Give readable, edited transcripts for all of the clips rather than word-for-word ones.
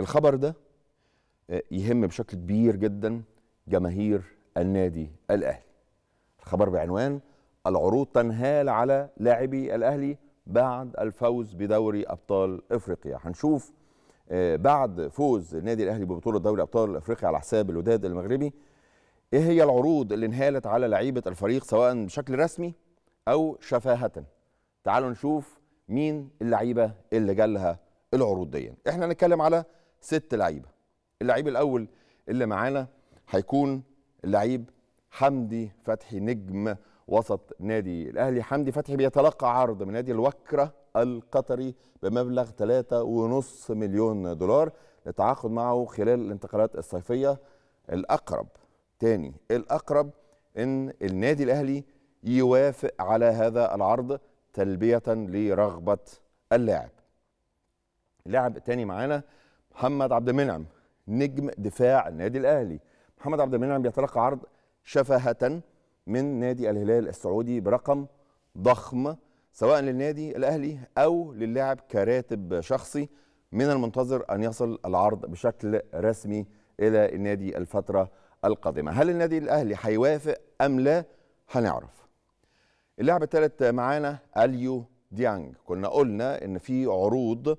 الخبر ده يهم بشكل كبير جدا جماهير النادي الأهلي. الخبر بعنوان: العروض تنهال على لاعبي الأهلي بعد الفوز بدوري أبطال إفريقيا. هنشوف بعد فوز النادي الأهلي ببطولة دوري أبطال إفريقيا على حساب الوداد المغربي إيه هي العروض اللي انهالت على لعيبة الفريق سواء بشكل رسمي أو شفاهة. تعالوا نشوف مين اللعيبة اللي جالها العروض دي. إحنا هنتكلم على 6 لعيبة. اللعيب الأول اللي معانا هيكون اللعيب حمدي فتحي، نجم وسط نادي الأهلي. حمدي فتحي بيتلقى عرض من نادي الوكرة القطري بمبلغ 3.5 مليون دولار للتعاقد معه خلال الانتقالات الصيفية. الأقرب الأقرب إن النادي الأهلي يوافق على هذا العرض تلبية لرغبة اللاعب. لاعب تاني معانا محمد عبد المنعم، نجم دفاع النادي الأهلي. محمد عبد المنعم بيتلقى عرض شفاهة من نادي الهلال السعودي برقم ضخم سواء للنادي الأهلي أو للاعب كراتب شخصي. من المنتظر أن يصل العرض بشكل رسمي إلى النادي الفترة القادمة. هل النادي الأهلي هيوافق أم لا؟ هنعرف. اللاعب الثالث معانا أليو ديانج. كنا قلنا إن في عروض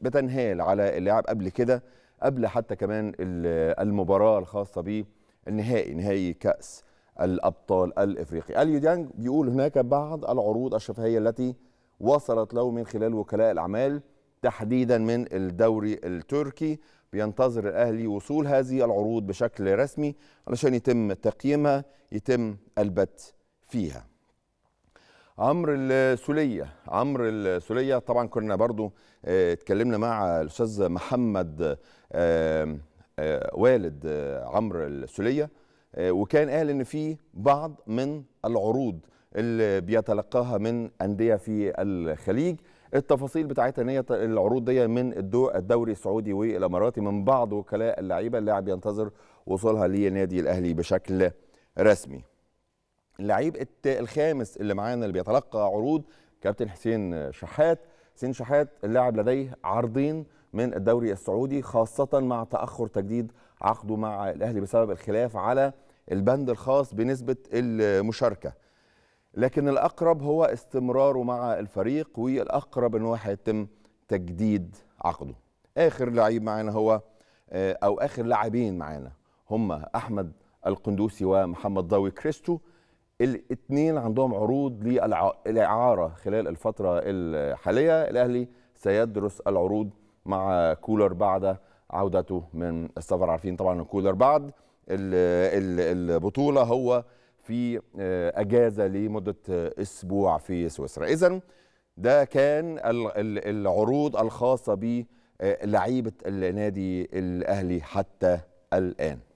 بتنهال على اللاعب قبل كده، قبل حتى كمان المباراة الخاصة بيه، النهائي، نهائي كأس الأبطال الإفريقي. أليو ديانج بيقول هناك بعض العروض الشفهية التي وصلت له من خلال وكلاء الأعمال تحديدا من الدوري التركي. بينتظر الأهلي وصول هذه العروض بشكل رسمي علشان يتم تقييمها، يتم البت فيها. عمر السوليه، طبعا كنا برضو اتكلمنا مع الاستاذ محمد والد عمر السوليه، وكان قال ان في بعض من العروض اللي بيتلقاها من انديه في الخليج. التفاصيل بتاعتها ان هي العروض دي من الدوري السعودي والاماراتي من بعض وكلاء اللعيبه. اللاعب ينتظر وصولها لنادي الاهلي بشكل رسمي. اللعيب الخامس اللي معانا اللي بيتلقى عروض كابتن حسين شحات. حسين شحات اللاعب لديه عرضين من الدوري السعودي، خاصة مع تأخر تجديد عقده مع الأهلي بسبب الخلاف على البند الخاص بنسبة المشاركة، لكن الأقرب هو استمراره مع الفريق، والأقرب إن هو هيتم تجديد عقده. آخر لعيب معانا هو أو آخر لاعبين معانا هما أحمد القندوسي ومحمد ضوي كريستو. الاثنين عندهم عروض للإعارة خلال الفترة الحالية. الأهلي سيدرس العروض مع كولر بعد عودته من السفر. عارفين طبعا كولر بعد البطولة هو في أجازة لمدة أسبوع في سويسرا. إذن ده كان العروض الخاصة بلعيبة النادي الأهلي حتى الآن.